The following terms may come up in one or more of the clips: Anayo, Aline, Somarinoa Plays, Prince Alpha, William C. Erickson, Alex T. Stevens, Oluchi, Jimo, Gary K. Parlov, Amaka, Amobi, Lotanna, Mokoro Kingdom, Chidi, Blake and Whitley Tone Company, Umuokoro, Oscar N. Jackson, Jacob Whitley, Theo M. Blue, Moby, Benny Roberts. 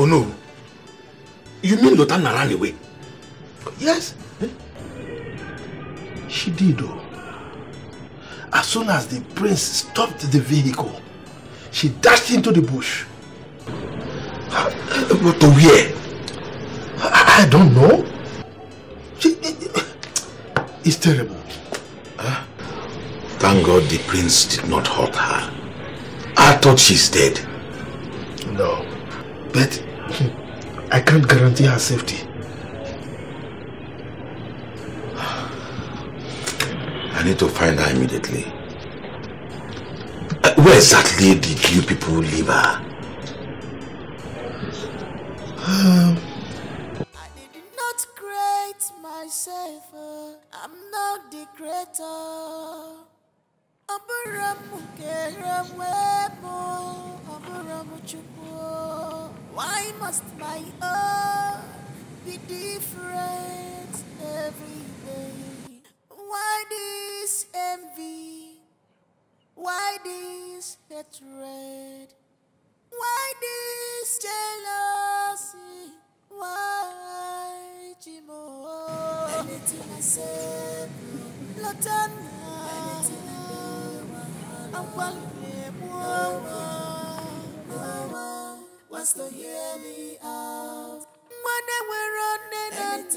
Oh no. You mean Lotanna ran away? Yes. She did though. As soon as the prince stopped the vehicle, she dashed into the bush. But to where? I don't know. It's terrible. Huh? Thank God the prince did not hurt her. I thought she's dead. No. But I can't guarantee her safety. I need to find her immediately. Where exactly did you people leave her? I did not create myself. I'm not the creator. Why must my own be different every day? Why this envy? Why this hatred? Why this jealousy? Why Jimo? Anything I say, Lotanna. Wants to hear me out. Money we're running and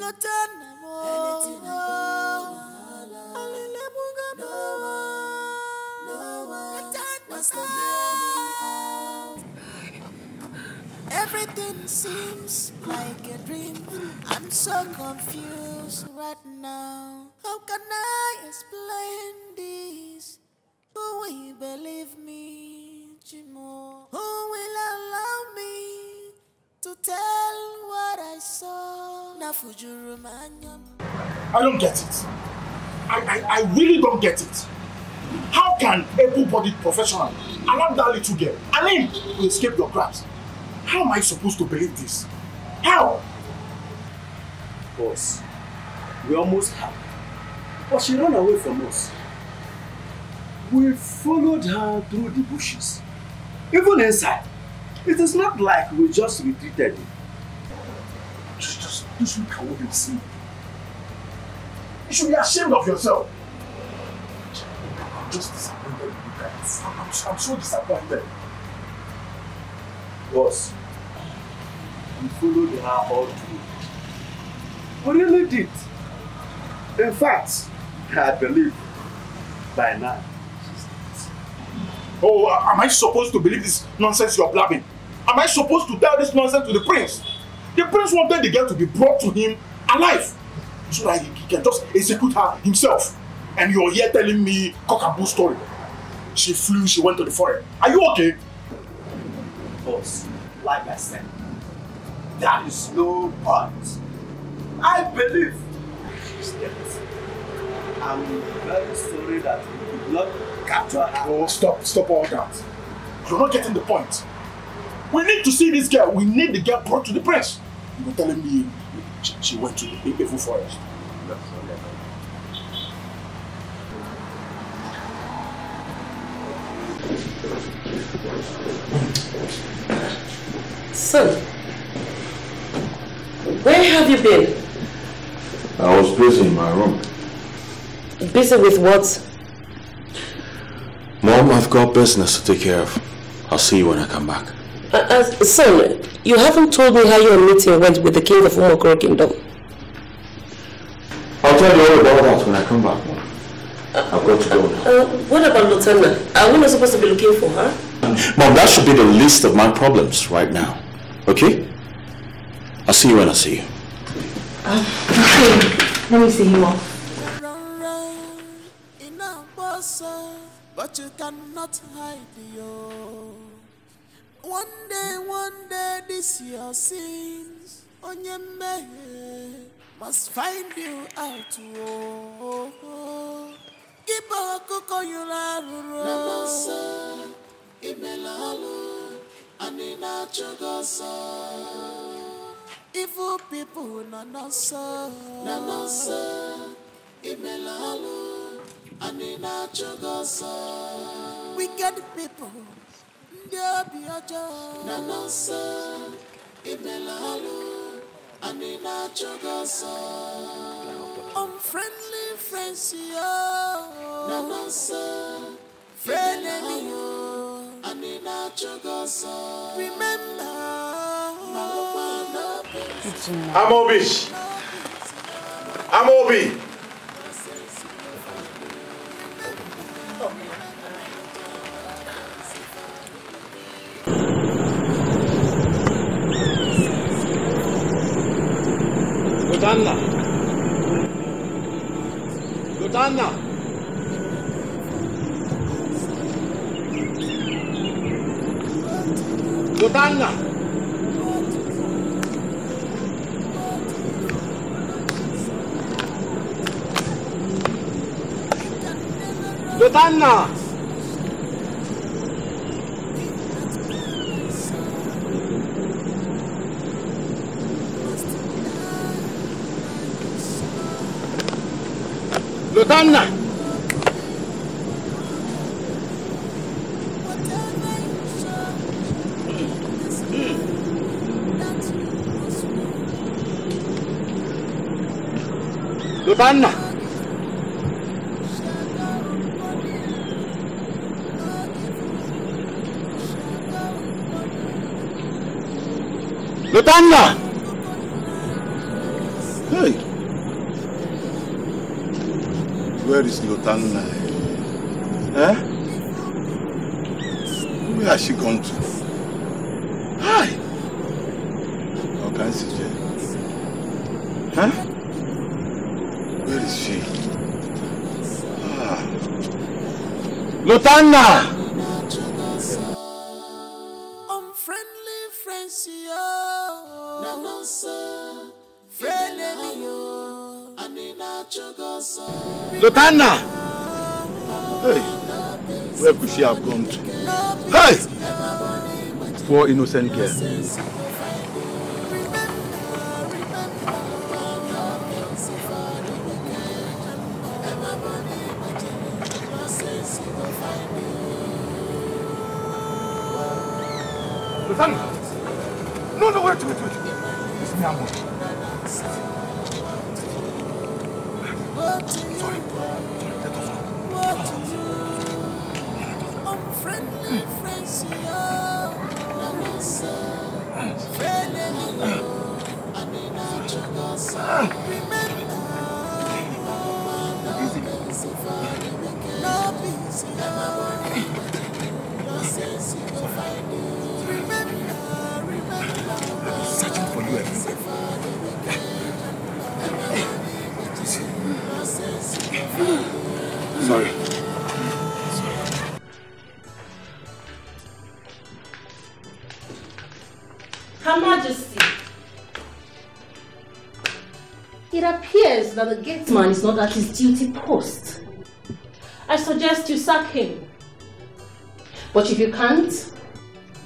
Lotanna wants to hear me out. Everything seems like a dream. I'm so confused right now. How can I explain this? Who will believe me, Jimo? Who will allow me to tell what I saw? I don't get it. I really don't get it. How can able-bodied professional allow that little girl, Aline, to escape your grasp? How am I supposed to believe this? How? Boss, we almost have. But she ran away from us. We followed her through the bushes. Even inside. It is not like we just retreated. Just look at what you've seen. You should be ashamed of yourself. I'm just disappointed with you guys. I'm so disappointed. Boss, we followed her all through. We really did. In fact, I believe by now she's dead. Oh, am I supposed to believe this nonsense you're blabbing? Am I supposed to tell this nonsense to the prince? The prince wanted the girl to be brought to him alive so that he can just execute her himself. And you're here telling me cock-a-bull story. She flew, she went to the forest. Are you okay? Boss, like I said, there is no point. I believe. I'm very sorry that we did not capture her. Oh, stop all that. You're not getting the point. We need to see this girl. We need the girl brought to the press. You were telling me she went to the evil forest. That's all right. So, where have you been? I was busy in my room. Busy with what? Mom, I've got business to take care of. I'll see you when I come back. Son, you haven't told me how your meeting went with the king of Mokoro Kingdom. I'll tell you all about that when I come back, Mom. I've got to go now. What about Lotanna? Are we not supposed to be looking for her? Mom, that should be the least of my problems right now. Okay? I'll see you when I see you. Let me see him off. In a person, but you cannot hide you. One day, this your sins on your man must find you out. Keep a cook on your arrow, Imelalo, and in a chugosa. Evil people, no, sir. Imelalo, and in a chugosa. Wicked people, Unfriendly friends, yo. Friend enemy, remember. Amobi. Lotanna! Lotanna! Lotanna! Lotanna! Lotanna! Lotanna! Where is Lotanna? Eh? Where has she gone to? Hi! How can she do? Huh? Where is she? Ah. Lotanna! Lotanna! Hey! Where could she have gone to? Hey! Poor innocent girl. Lotanna! No, no, wait. It's me, Amobi. That the gate man is not at his duty post. I suggest you sack him. But if you can't,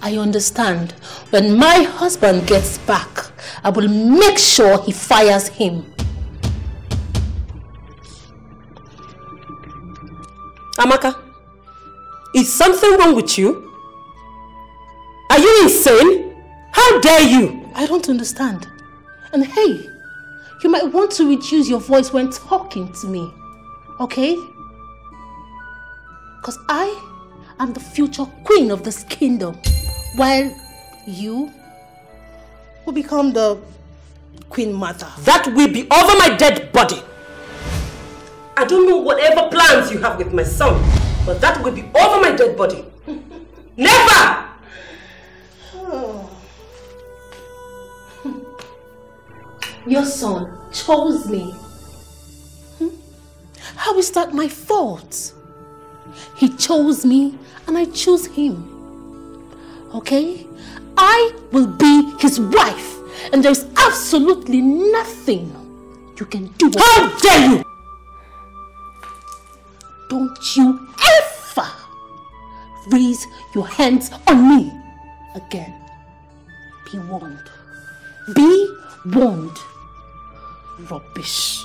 I understand. When my husband gets back, I will make sure he fires him. Amaka, is something wrong with you? Are you insane? How dare you? I don't understand. And hey, you might want to reduce your voice when talking to me, okay? Because I am the future queen of this kingdom, while you will become the queen mother. That will be over my dead body. I don't know whatever plans you have with my son, but that will be over my dead body. Never! Oh. Your son chose me. How is that my fault? He chose me and I chose him. Okay? I will be his wife and there is absolutely nothing you can do. How dare you! Don't you ever raise your hands on me again. Be warned. Be warned. Rubbish.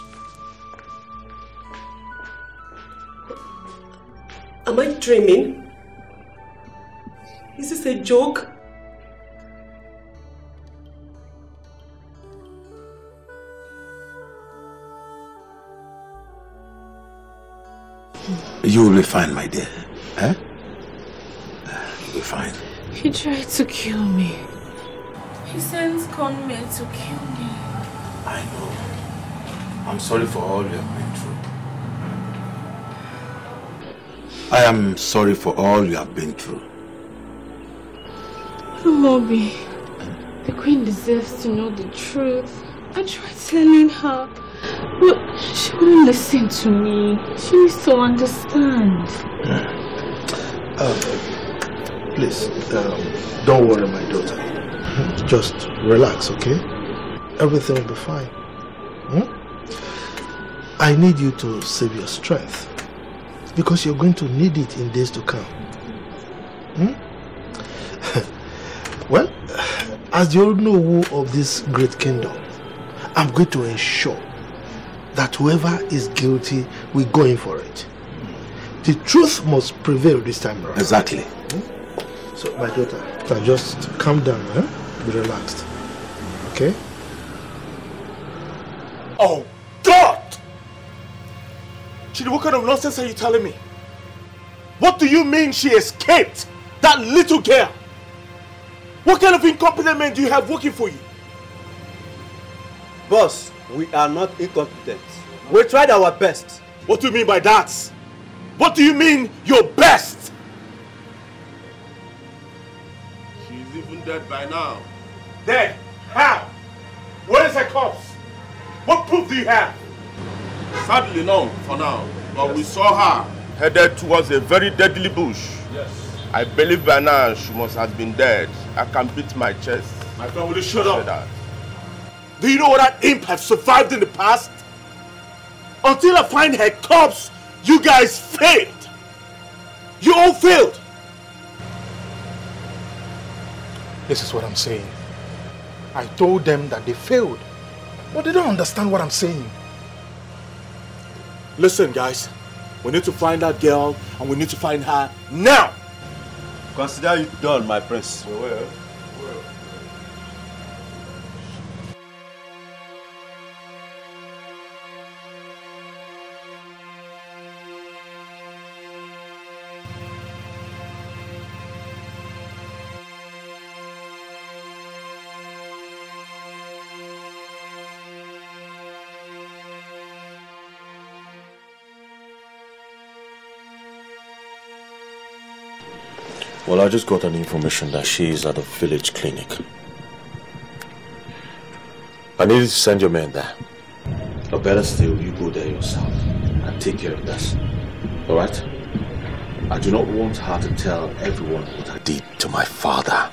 Am I dreaming? Is this a joke? You will be fine, my dear. Eh? You'll be fine. He tried to kill me. He sends conmen to kill me. I know. I'm sorry for all you have been through. I am sorry for all you have been through. Moby, the queen deserves to know the truth. I tried telling her, but she wouldn't listen to me. She needs to understand. Please, don't worry, my daughter. Just relax, okay? Everything will be fine. Hmm? I need you to save your strength, because you're going to need it in days to come. Hmm? Well, as the Oluchi of this great kingdom, I'm going to ensure that whoever is guilty will go in for it. The truth must prevail this time around. Exactly. Hmm? So, my daughter, just calm down, eh? Be relaxed. Okay? Oh, God! Chidi, what kind of nonsense are you telling me? What do you mean she escaped? That little girl? What kind of incompetent men do you have working for you? Boss, we are not incompetent. We tried our best. What do you mean by that? What do you mean, your best? She's even dead by now. Dead? How? Where is her corpse? What proof do you have? Sadly, none for now. But yes, we saw her headed towards a very deadly bush. Yes. I believe by now she must have been dead. I can beat my chest. My friend, will you shut up? That. Do you know what that imp has survived in the past? Until I find her corpse, you guys failed. You all failed. This is what I'm saying. I told them that they failed, but they don't understand what I'm saying. Listen, guys. We need to find that girl, and we need to find her now. Consider it done, my prince. We will. Well, I just got an information that she is at the village clinic. I need you to send your men there. Or better still, you go there yourself and take care of this. Alright? I do not want her to tell everyone what I did to my father.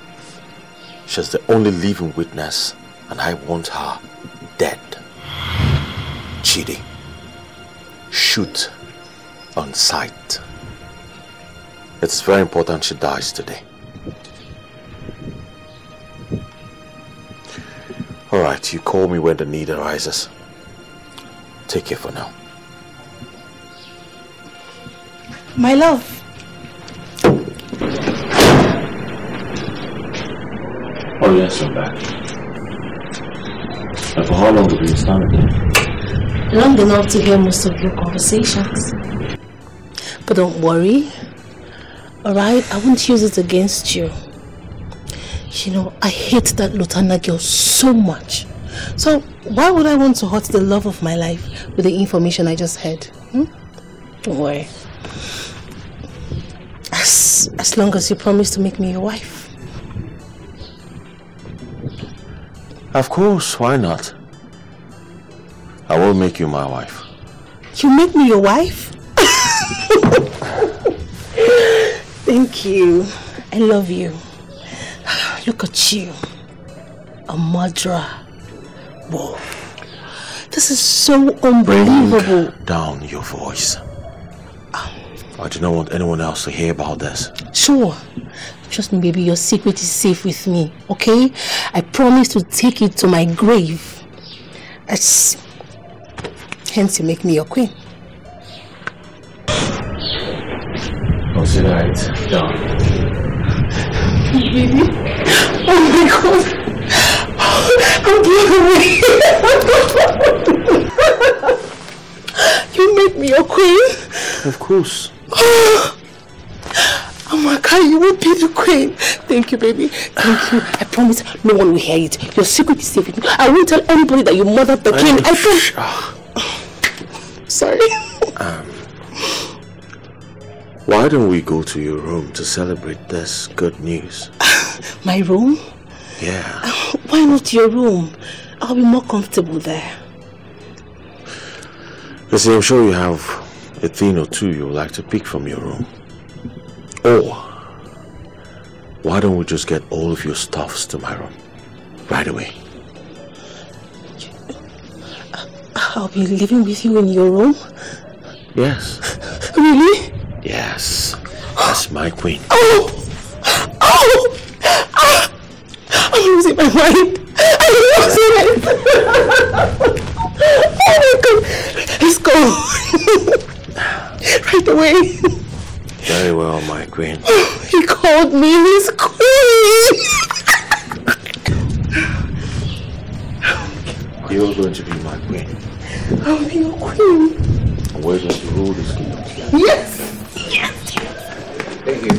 She's the only living witness, and I want her dead. Chidi, shoot on sight. It's very important she dies today. All right, you call me when the need arises. Take care for now. My love. Oh yes, I'm back. And for how long have you been standing? Long enough to hear most of your conversations. But don't worry. Alright, I won't use it against you. You know, I hate that Lotanna girl so much. So, why would I want to hurt the love of my life with the information I just heard? Hmm? Don't worry. As long as you promise to make me your wife. Of course, why not? I will make you my wife. You make me your wife? Thank you. I love you. Look at you. A murderer. Whoa. This is so unbelievable. Bring down your voice. I do not want anyone else to hear about this. Sure. Trust me, baby. Your secret is safe with me, okay? I promise to take it to my grave. Hence, you make me your queen. Consider it done. Baby. Oh my God. I'm blown away. You made me your queen. Of course. Amaka, you will be the queen. Thank you, baby. Thank you. I promise no one will hear it. Your secret is safe. I won't tell anybody that you murdered the king. I promise. Sorry. Why don't we go to your room to celebrate this good news? My room? Yeah. Why not your room? I'll be more comfortable there. Listen, I'm sure you have a thing or two you would like to pick from your room. Or, why don't we just get all of your stuffs to my room? Right away. I'll be living with you in your room? Yes. Really? Yes. That's my queen. Oh! Oh! I'm losing my mind. I'm losing my mind. Oh my God. Let's go. Right away. Very well, my queen. Oh, he called me his queen. You're going to be my queen. I'll be your queen. And we're going to rule this kingdom together. Yes. Yes. Thank you.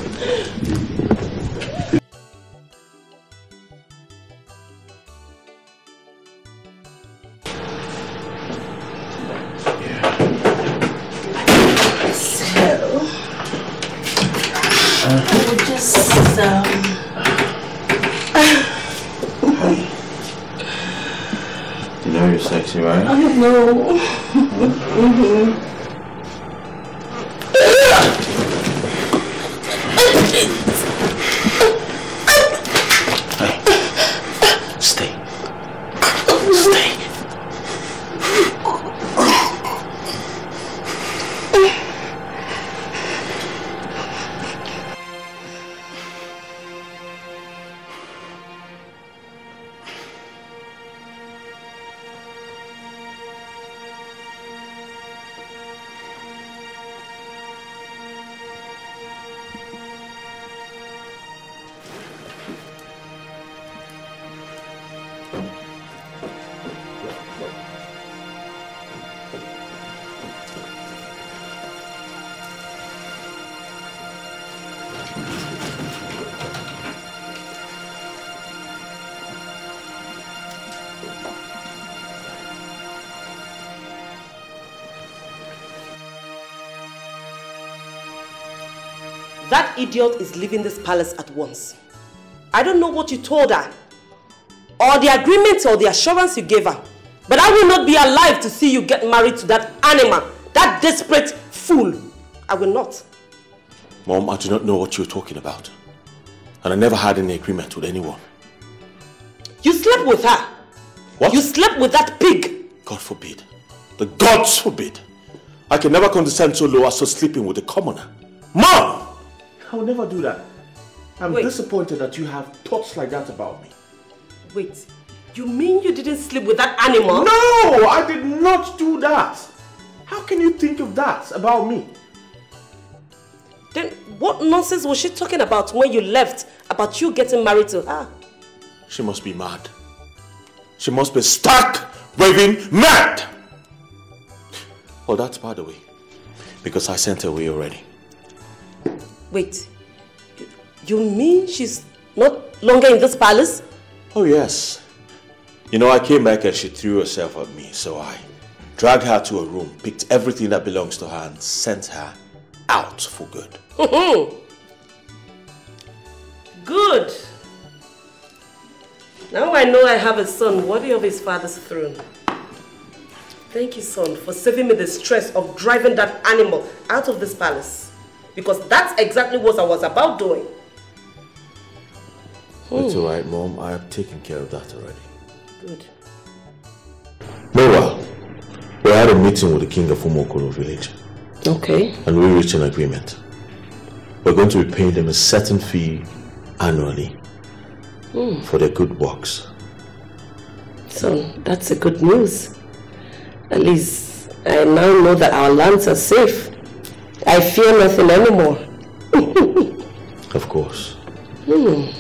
Yeah. So, I will just you know you're sexy, right? I don't know. Mm-hmm. That idiot is leaving this palace at once. I don't know what you told her, or the agreement or the assurance you gave her, but I will not be alive to see you get married to that animal, that desperate fool. I will not. Mom, I do not know what you're talking about. And I never had any agreement with anyone. You slept with her. What? You slept with that pig. God forbid. The gods forbid. I can never condescend so low as to sleeping with a commoner. Mom! I will never do that. I'm disappointed that you have thoughts like that about me. Wait, you mean you didn't sleep with that animal? No, I did not do that. How can you think of that about me? Then what nonsense was she talking about when you left about you getting married to her? She must be mad. She must be stark, raving mad. Oh, that's by the way, because I sent her away already. Wait, you mean she's not longer in this palace? Oh yes. You know, I came back and she threw herself at me, so I dragged her to a room, picked everything that belongs to her and sent her out for good. Good. Now I know I have a son worthy of his father's throne. Thank you, son, for saving me the stress of driving that animal out of this palace. Because that's exactly what I was about doing. That's alright, Mom. I have taken care of that already. Good. Meanwhile, we had a meeting with the king of Umuokoro village. Okay. And we reached an agreement. We're going to be paying them a certain fee annually for their good works. So, that's a good news. At least I now know that our lands are safe. I fear nothing anymore. Of course. Hey.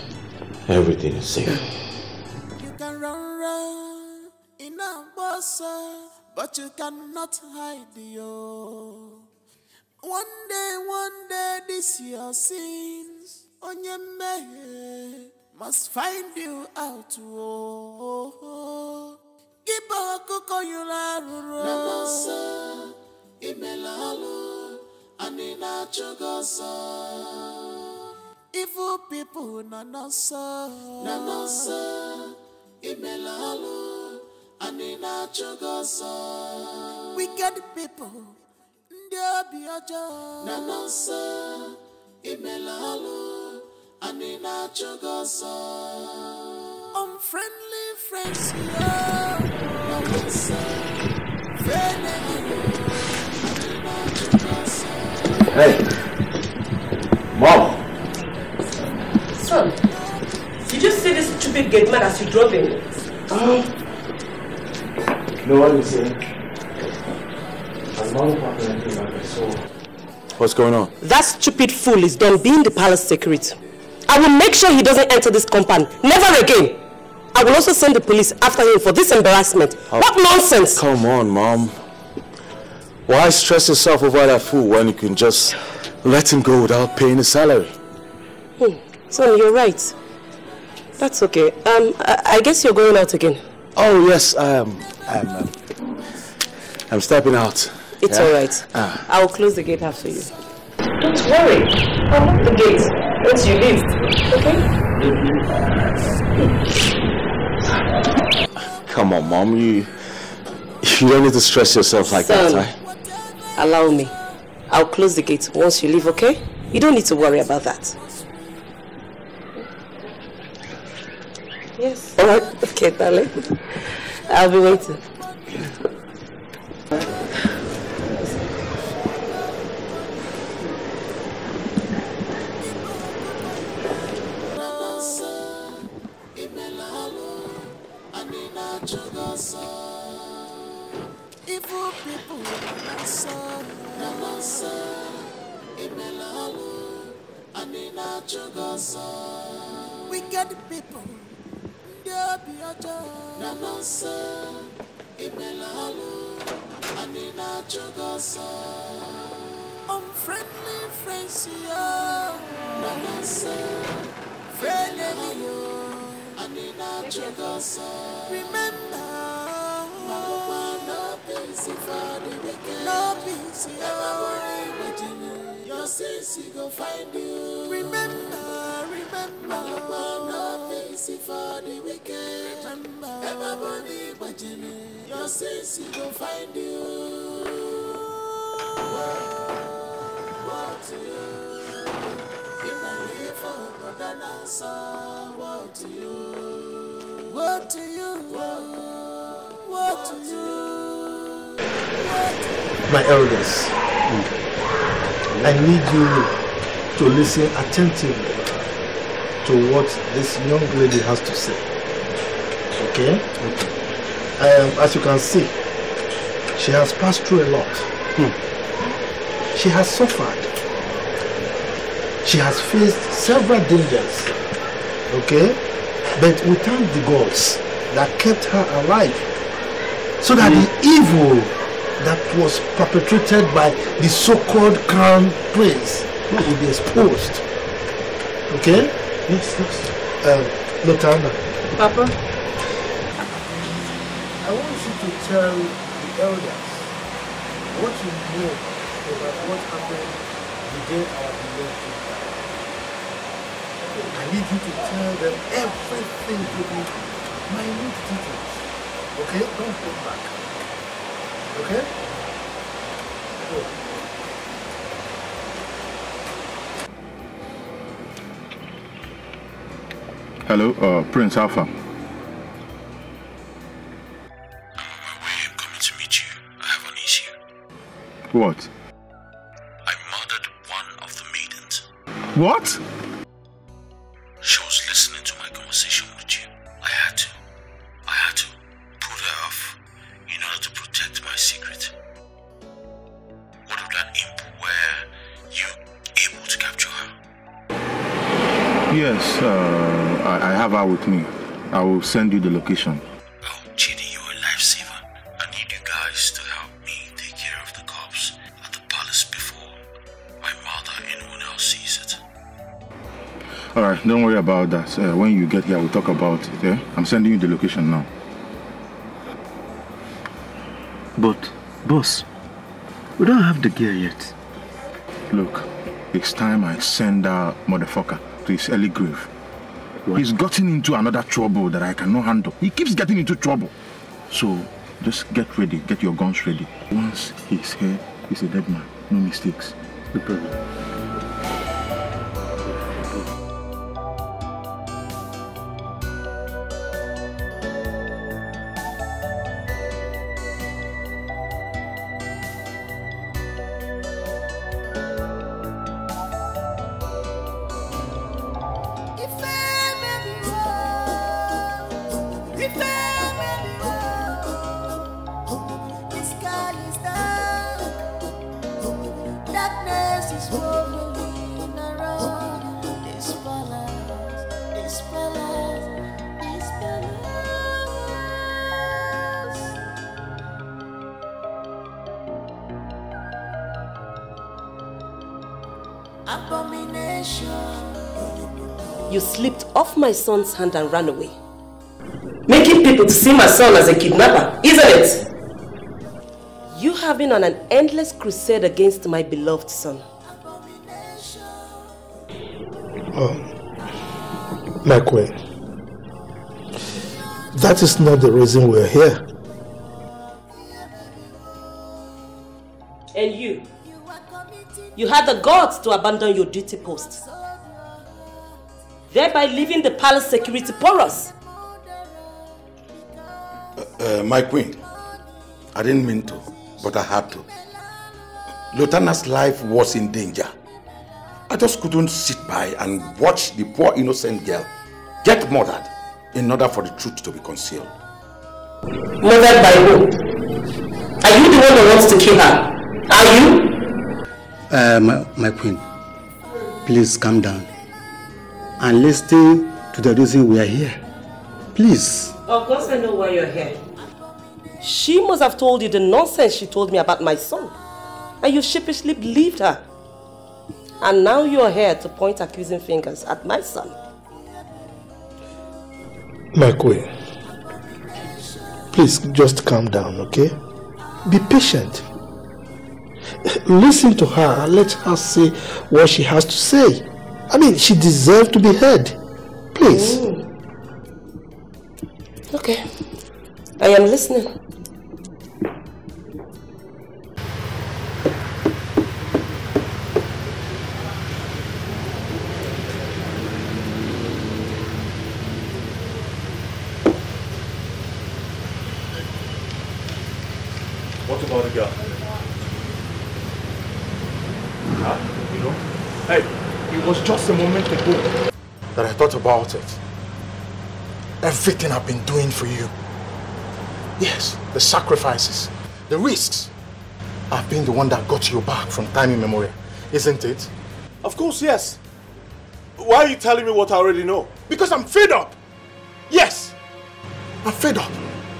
Everything is safe. You can run in a bus, but you cannot hide you. One day, this your sins on your man must find you out. Keep a cocoa, you are Imelalo, and in a chogosa. Evil people, Nanasa, Imelalo, and in a chogosa. Wicked people. Nanasa, Imelalo, Anina Chogosa. Unfriendly friends, hey, Mom. Son, did you see this stupid gate man as you drove in? No one is here. What's going on? That stupid fool is done being the palace security. I will make sure he doesn't enter this compound. Never again. I will also send the police after him for this embarrassment. Oh. What nonsense! Come on, Mom. Why stress yourself over that fool when you can just let him go without paying his salary? Hmm. Son, you're right. That's okay. I guess you're going out again. Oh, yes, I am. I'm stepping out. It's all right. I'll close the gate after you. Don't worry. I'll lock the gate once you leave. Okay? Come on, Mom. You don't need to stress yourself like that. Allow me. I'll close the gate once you leave, okay? You don't need to worry about that. Yes. All right. Okay, darling. I'll be waiting. Wicked people, there be a job. Unfriendly friends, remember, your sins he go find you. What to you? If I live for Lotanna, what to you? What to you? What to you? My elders, I need you to listen attentively to what this young lady has to say. Okay? Okay. As you can see, she has passed through a lot. She has suffered. She has faced several dangers. Okay? But we thank the gods that kept her alive so that the evil that was perpetrated by the so-called crown prince will be exposed. Okay? Yes, yes. Lotanna. Papa? I want you to tell the elders what you know about what happened the day our beloved king died. I need you to tell them everything to me, minute details. Okay? Don't go back. Okay? Go. Hello, Prince Alpha. What? I murdered one of the maidens. What? She was listening to my conversation with you. I had to put her off in order to protect my secret. What if that imp were you able to capture her? Yes, I have her with me. I will send you the location. Oh, Chidi, you're a lifesaver. I need you guys to help me take care of the corpse at the palace before my mother and anyone else sees it. Alright, don't worry about that. When you get here, we'll talk about it. Yeah? I'm sending you the location now. But, boss, we don't have the gear yet. Look, it's time I send that motherfucker to his early grave. What? He's gotten into another trouble that I cannot handle. He keeps getting into trouble. So, just get ready, get your guns ready. Once he's here, he's a dead man. No mistakes. No problem. My son's hand and ran away. Making people to see my son as a kidnapper, isn't it? You have been on an endless crusade against my beloved son. My queen, that is not the reason we're here. And you had the guts to abandon your duty post, thereby leaving the palace security porous. My queen, I didn't mean to, but I had to. Lotanna's life was in danger. I just couldn't sit by and watch the poor innocent girl get murdered in order for the truth to be concealed. Murdered by who? Are you the one who wants to kill her? Are you? My queen, please calm down and listen to the reason we are here. Please. Of course I know why you're here. She must have told you the nonsense she told me about my son, and you sheepishly believed her. And now you're here to point accusing fingers at my son. My queen, please just calm down, okay? Be patient. Listen to her and let her say what she has to say. I mean, she deserves to be heard. Please. Mm. Okay. I am listening. What about the girl? Huh? You know? Hey! It was just a moment ago that I thought about it. Everything I've been doing for you. Yes, the sacrifices, the risks. I've been the one that got you back from time immemorial, isn't it? Of course, yes. Why are you telling me what I already know? Because I'm fed up. Yes, I'm fed up.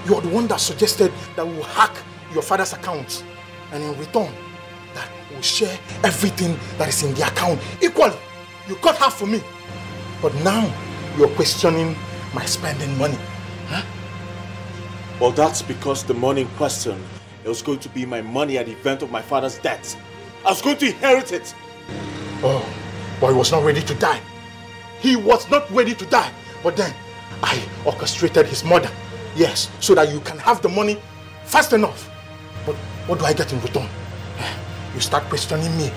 You're the one that suggested that we will hack your father's accounts, and in return, will share everything that is in the account equally. You cut half for me, but now you're questioning my spending money. Huh? Well, that's because the money in question, it was going to be my money at the event of my father's death. I was going to inherit it. Oh, but he was not ready to die. He was not ready to die. But then I orchestrated his murder. Yes, so that you can have the money fast enough. But what do I get in return? You start questioning me.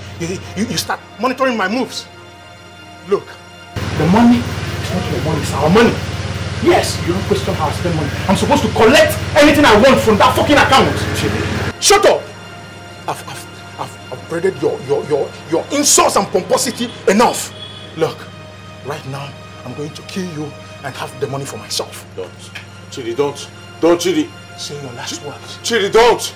You start monitoring my moves. Look, the money is not your money, it's our money. Yes, you don't question how I spend money. I'm supposed to collect anything I want from that fucking account. Shut up! I've upgraded your insults and pomposity enough. Look, right now, I'm going to kill you and have the money for myself. Don't. Chidi, don't. Don't, Chidi. Say your last words. Chidi, don't!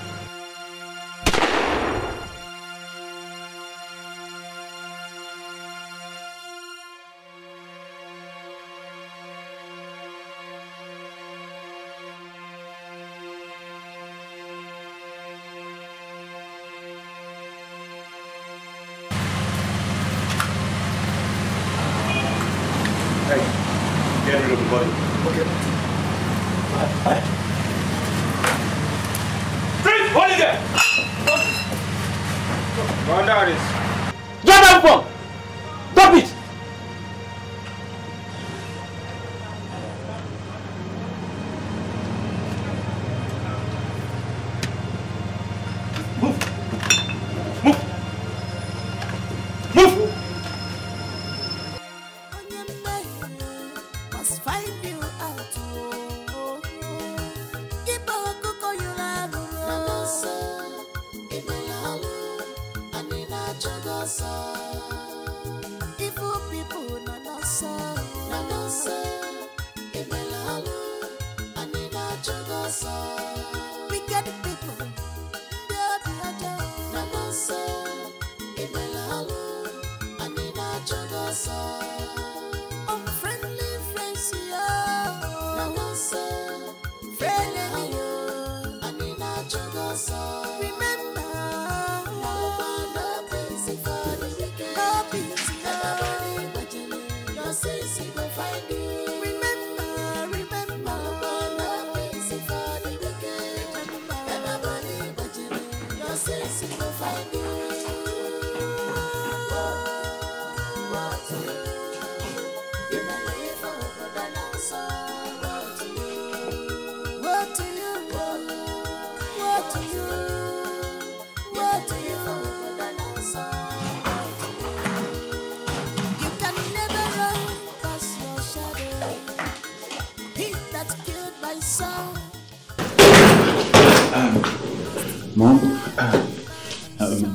Hey, get rid of the body. Okay. Prince, hold it there! Run down this. Get down from! Drop it!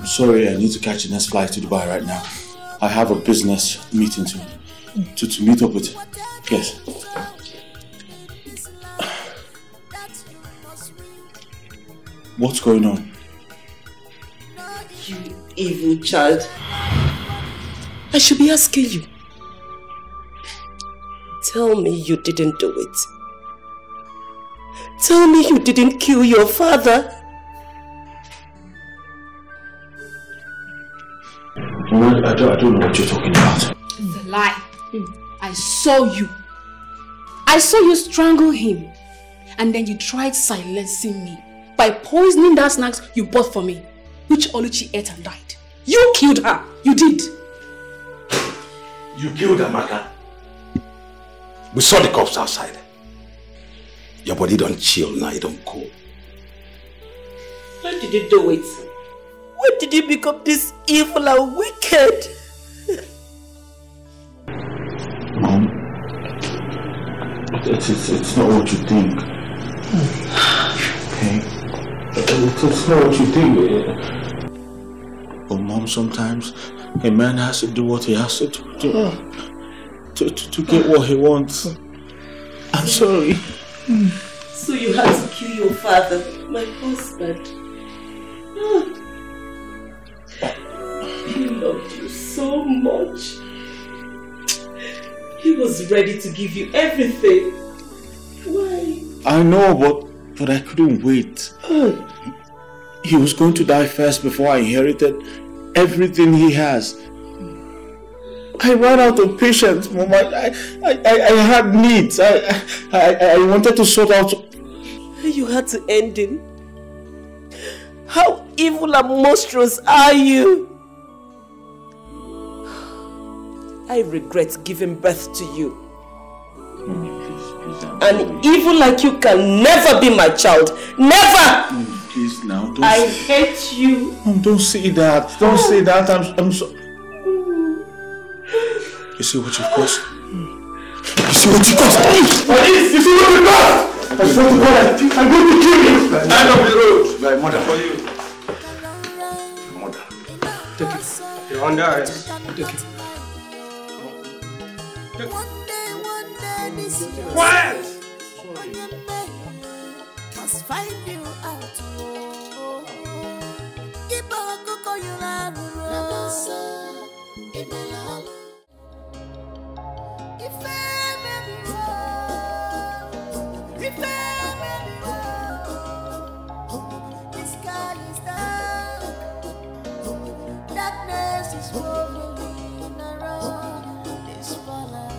Sorry, I need to catch the next flight to Dubai right now. I have a business meeting to meet up with. Yes. What's going on? You evil child. I should be asking you. Tell me you didn't do it. Tell me you didn't kill your father. I don't know what you're talking about. It's a lie. I saw you. I saw you strangle him. And then you tried silencing me by poisoning that snacks you bought for me, which Oluchi ate and died. You killed her. You did. You killed Amaka. We saw the cops outside. Your body don't chill now, it don't cool. When did you do it? Why did you become this evil and wicked? Mom, it's not what you think. Okay? It's not what you think. But Mom, sometimes a man has to do what he has to do to get what he wants. I'm sorry. So you had to kill your father, my husband. He loved you so much. He was ready to give you everything. Why? I know, but I couldn't wait. He was going to die first before I inherited everything he has. I ran out of patience, Mom. I had needs. I wanted to sort out. You had to end him. How evil and monstrous are you? I regret giving birth to you. Please, an evil like you can never be my child. Never! Mommy, please now, don't. I hate you. Mom, don't say that. Don't say that. I'm so. You see what you've caused? You see what you caused? Police! You see what you caused? I swear to God, I'm going to kill you. Stand up the road. My mother for you. Your mother. Take it. You're under arrest. Take it. One day this is quiet! Sorry. Must find you out. The sky is dark. Darkness is rolling around. This follows.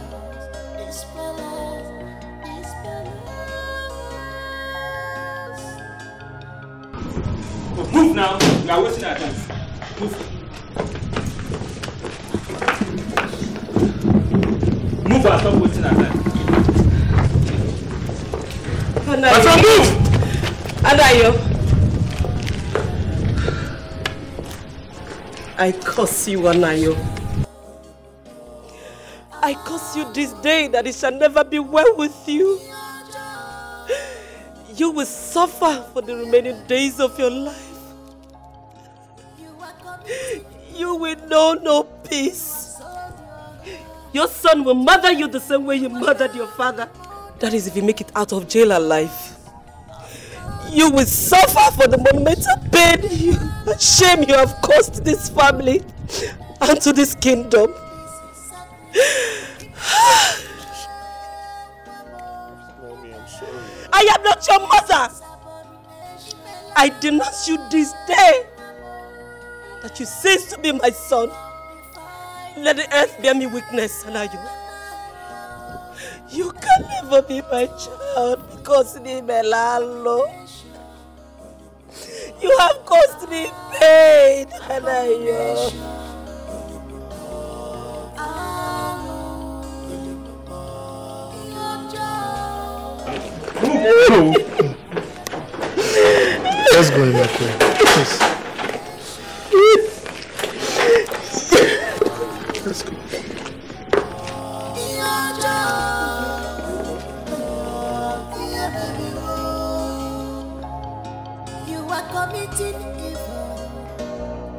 Move now. We are waiting at us. Move. Move or stop waiting at us. Anayo, move! Anayo. I curse you, Anayo. I curse you this day that it shall never be well with you. You will suffer for the remaining days of your life. You will know no peace. Your son will murder you the same way you murdered your father. That is if you make it out of jail alive. You will suffer for the momentous pain and shame you have caused this family and to this kingdom. Mommy, I'm sorry. I am not your mother. I denounce you this day that you cease to be my son. Let the earth bear me witness, Anayo. You can never be my child because you have caused me pain, Anayo. Let's go in that way. Yes. Let's go. You are committing evil.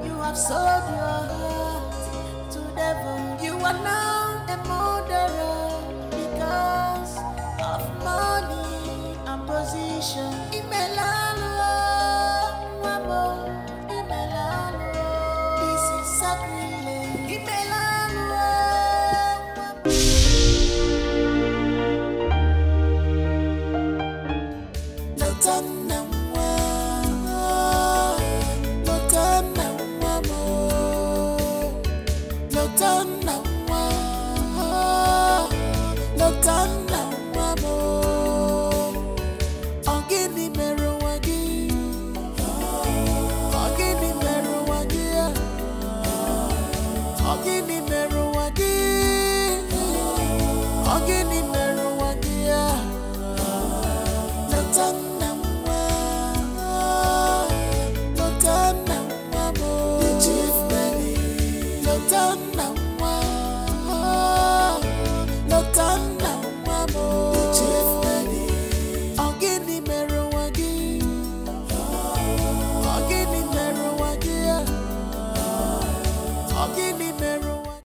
You have sold your heart to devil. You are now a murderer because of money. Position in Melano, Mamo, in Melano, this is sacrilege in Melano. Lotanna, Lotanna, Mamo, Lotanna, Lotanna. Give me